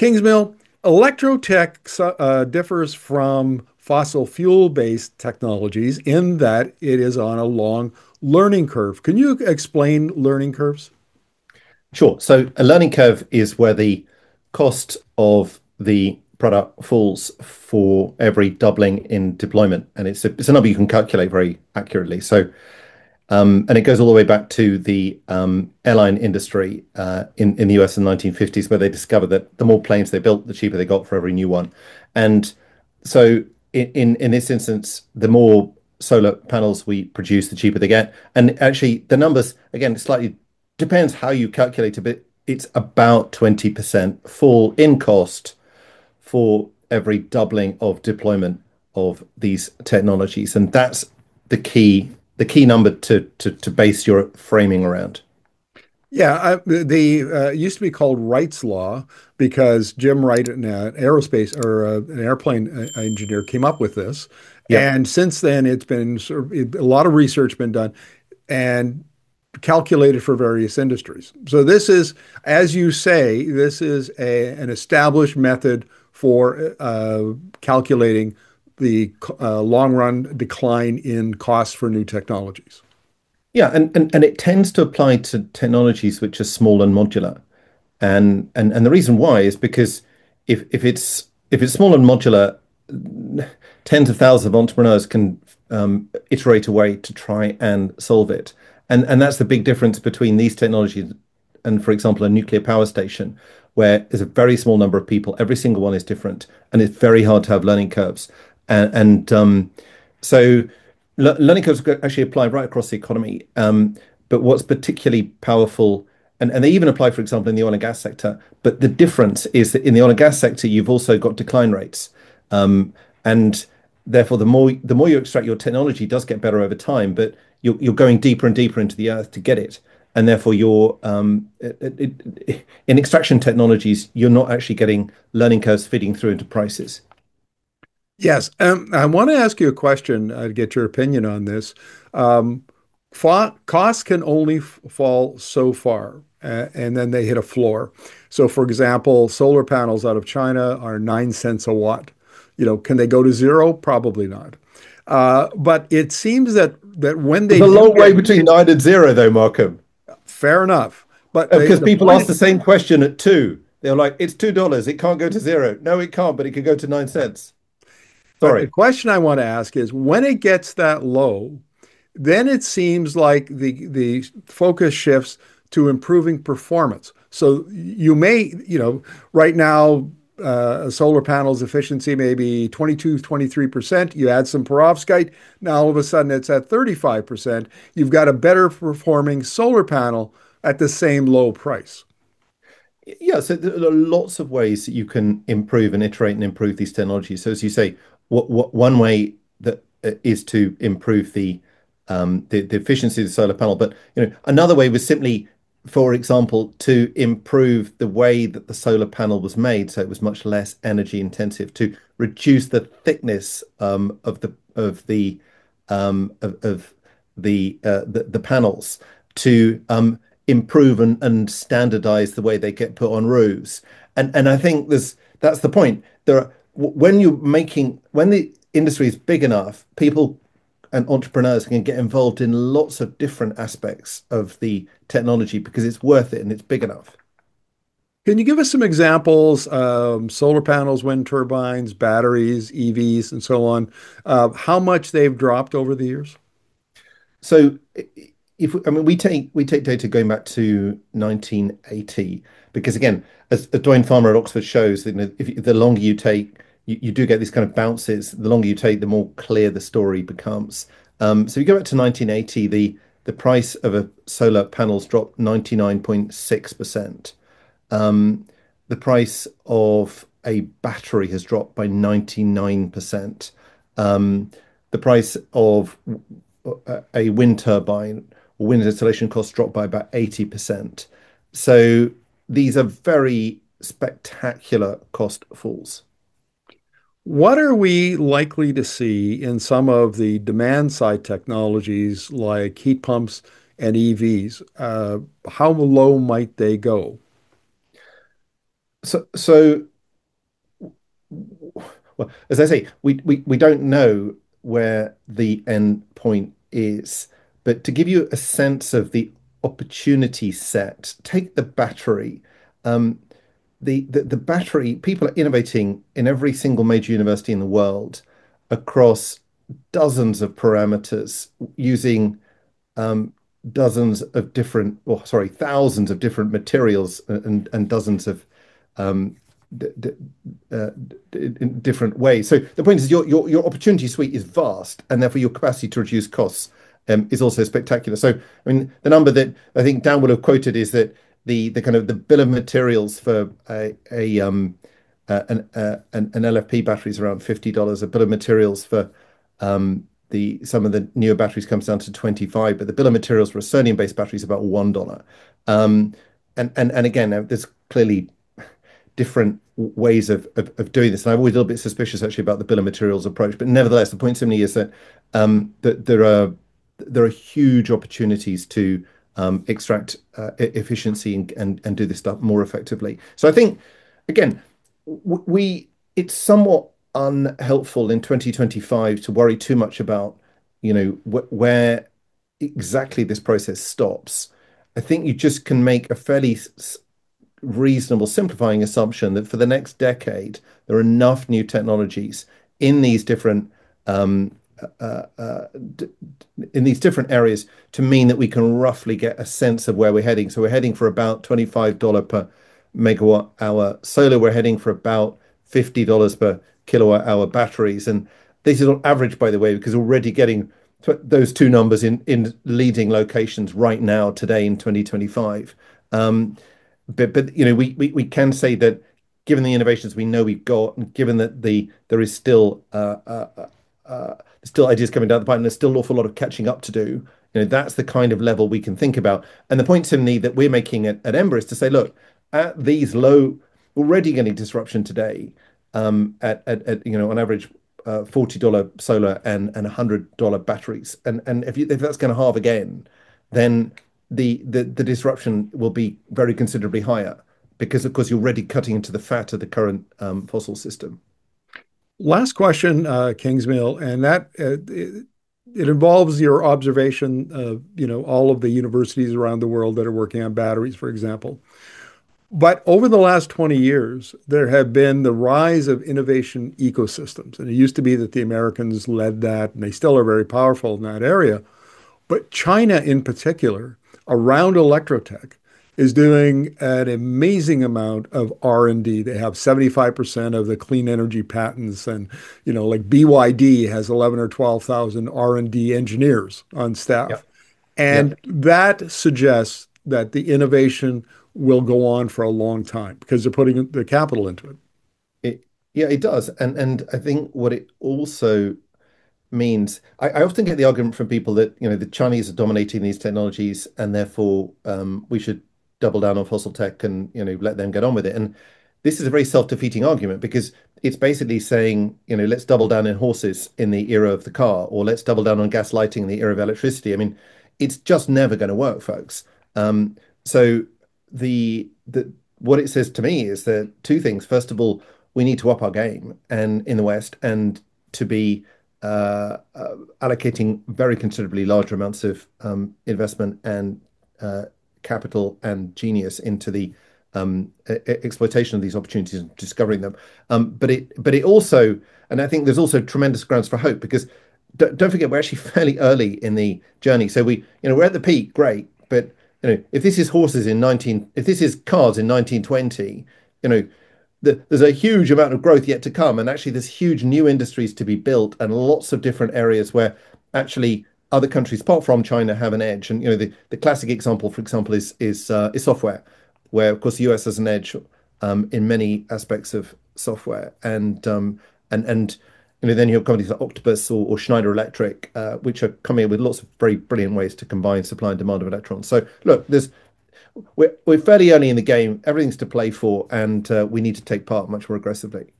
Kingsmill, electrotech differs from fossil fuel-based technologies in that it is on a long learning curve. Can you explain learning curves? Sure. So a learning curve is where the cost of the product falls for every doubling in deployment. And it's a number you can calculate very accurately. So, and it goes all the way back to the airline industry in the US in the 1950s, where they discovered that the more planes they built, the cheaper they got for every new one. And so in this instance, the more solar panels we produce, the cheaper they get. And actually the numbers, again, slightly depends how you calculate it, but it's about 20% fall in cost for every doubling of deployment of these technologies. And that's the key number to base your framing around. Yeah, it used to be called Wright's Law because Jim Wright, an aerospace or an airplane engineer, came up with this. Yeah. And since then, it's been a lot of research been done and calculated for various industries. So this is, as you say, this is an established method for calculating the long-run decline in costs for new technologies. Yeah, and it tends to apply to technologies which are small and modular, and the reason why is because if it's small and modular, tens of thousands of entrepreneurs can iterate a way to try and solve it, and that's the big difference between these technologies and, for example, a nuclear power station, where there's a very small number of people, every single one is different, and it's very hard to have learning curves, so. Learning curves actually apply right across the economy, but what's particularly powerful, and they even apply, for example, in the oil and gas sector, but the difference is that in the oil and gas sector, you've also got decline rates, and therefore the more you extract, your technology does get better over time, but you're going deeper and deeper into the earth to get it, and therefore in extraction technologies, you're not actually getting learning curves feeding through into prices. Yes, I want to ask you a question. I'd get your opinion on this. Costs can only fall so far, and then they hit a floor. So, for example, solar panels out of China are 9 cents a watt. Can they go to zero? Probably not. But it seems that when they there's a long way between 9 and 0, though, Markham. Fair enough, but because people ask the same question at 2, they're like, "It's $2. It can't go to 0." No, it can't, but it can go to 9 cents. Sorry. The question I want to ask is, when it gets that low, then it seems like the focus shifts to improving performance. So you may, right now, a solar panel's efficiency may be 22, 23%. You add some perovskite, now all of a sudden it's at 35%. You've got a better performing solar panel at the same low price. Yeah, so there are lots of ways that you can improve and iterate and improve these technologies. So as you say, one way that is to improve the efficiency of the solar panel, but another way was simply, for example, to improve the way that the solar panel was made, so it was much less energy intensive, to reduce the thickness of the panels, to improve and standardize the way they get put on roofs, and I think that's the point. When the industry is big enough, people and entrepreneurs can get involved in lots of different aspects of the technology because it's worth it and it's big enough. Can you give us some examples, solar panels, wind turbines, batteries, EVs, and so on, how much they've dropped over the years? So we take data going back to 1980, because again, as Doyne Farmer at Oxford shows, if the longer you take, you do get these kind of bounces. The longer you take, the more clear the story becomes. So you go back to 1980, the price of a solar panel's dropped 99.6%. The price of a battery has dropped by 99%. The price of a wind turbine or wind installation costs dropped by about 80%. So these are very spectacular cost falls. What are we likely to see in some of the demand side technologies like heat pumps and EVs? How low might they go? So Well, as I say, we don't know where the end point is, but to give you a sense of the opportunity set, take the battery. The battery, people are innovating in every single major university in the world across dozens of parameters using thousands of different materials and dozens of in different ways. So the point is your opportunity suite is vast, and therefore your capacity to reduce costs is also spectacular. So I mean, the number that I think Dan would have quoted is that the kind of the bill of materials for an LFP battery is around $50. A bill of materials for some of the newer batteries comes down to $25, but the bill of materials for a sodium-based battery is about $1. And again, there's clearly different ways of doing this, and I'm always a little bit suspicious actually about the bill of materials approach. But nevertheless, the point simply is that that there are huge opportunities to extract efficiency and do this stuff more effectively. So I think again, it's somewhat unhelpful in 2025 to worry too much about where exactly this process stops. I think you just can make a fairly reasonable simplifying assumption that for the next decade there are enough new technologies in these different areas to mean that we can roughly get a sense of where we're heading. So we're heading for about $25 per megawatt hour solar. We're heading for about $50 per kilowatt hour batteries, and this is on average, by the way, because already getting those two numbers in leading locations right now today in 2025. But we can say that given the innovations we know we've got, and given that there is still ideas coming down the pipe, there's still an awful lot of catching up to do. That's the kind of level we can think about. And the point simply that we're making at Ember is to say, look, at these low, already getting disruption today, on average $40 solar and $100 batteries, and if that's going to halve again, then the disruption will be very considerably higher, because of course you're already cutting into the fat of the current fossil system. Last question, Kingsmill, and that it involves your observation of all of the universities around the world that are working on batteries, for example. But over the last 20 years, there have been the rise of innovation ecosystems. And it used to be that the Americans led that, and they still are very powerful in that area. But China in particular, around electrotech, is doing an amazing amount of R&D. They have 75% of the clean energy patents, and like BYD has 11 or 12,000 R&D engineers on staff. Yep. And that suggests that the innovation will go on for a long time because they're putting the capital into it. It does. And I think what it also means, I often get the argument from people that, the Chinese are dominating these technologies and therefore we should double down on fossil tech and, let them get on with it. And this is a very self-defeating argument, because it's basically saying, let's double down in horses in the era of the car, or let's double down on gas lighting in the era of electricity. I mean, it's just never going to work, folks. So what it says to me is that two things. First of all, we need to up our game and in the West, and to be allocating very considerably larger amounts of investment and capital and genius into the exploitation of these opportunities and discovering them. But it also, and I think there's also tremendous grounds for hope, because don't forget we're actually fairly early in the journey. So we're at the peak, great, but if this is cars in 1920, there's a huge amount of growth yet to come, and actually there's huge new industries to be built, and lots of different areas where actually other countries apart from China have an edge. And the classic example, for example, is software, where of course the US has an edge in many aspects of software, and then you have companies like Octopus or Schneider Electric, which are coming up with lots of very brilliant ways to combine supply and demand of electrons. So look, we're fairly early in the game. Everything's to play for, and we need to take part much more aggressively.